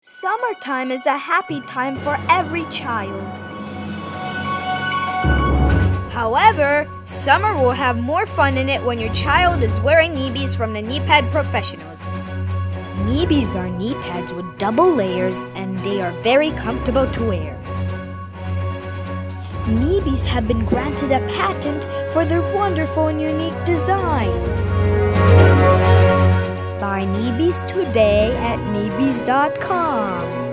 Summertime is a happy time for every child. However, summer will have more fun in it when your child is wearing KneeBees from the knee pad professionals. KneeBees are knee pads with double layers and they are very comfortable to wear. KneeBees have been granted a patent for their wonderful and unique design. Buy KneeBees today at KneeBees.com.